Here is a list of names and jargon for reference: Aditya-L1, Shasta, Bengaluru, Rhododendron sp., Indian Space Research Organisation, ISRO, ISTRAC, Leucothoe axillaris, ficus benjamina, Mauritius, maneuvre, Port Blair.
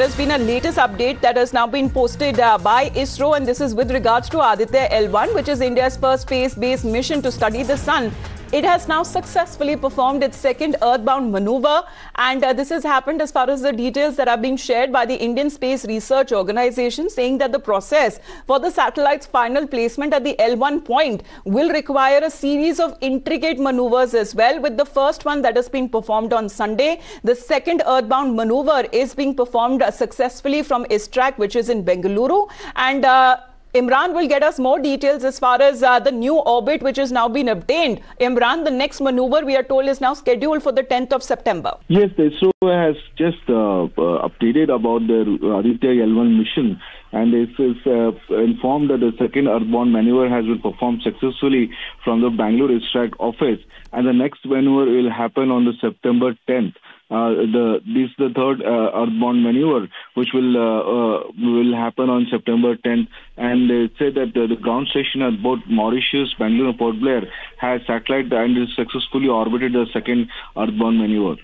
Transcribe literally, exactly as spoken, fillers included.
There has been a latest update that has now been posted uh, by ISRO, and this is with regards to Aditya L one, which is India's first space-based mission to study the sun. It has now successfully performed its second earthbound maneuver, and uh, this has happened as far as the details that are being shared by the Indian Space Research Organization, saying that the process for the satellite's final placement at the L one point will require a series of intricate maneuvers as well, with the first one that has been performed on Sunday. The second earthbound maneuver is being performed uh, successfully from ISTRAC, which is in Bengaluru, and uh, Imran will get us more details as far as uh, the new orbit which has now been obtained. Imran, the next maneuver we are told is now scheduled for the tenth of September. Yes, the ISRO has just uh, uh, updated about the Aditya L one mission, and it is uh, informed that the second earthbound maneuver has been performed successfully from the Bangalore ISTRAC office, and the next maneuver will happen on the September tenth. Uh, the this is the third uh, earthbound maneuver, which will uh, uh, will happen on September tenth, and they said that the, the ground station at both Mauritius, Bengaluru, Port Blair has satellite and is successfully orbited the second earthbound maneuver.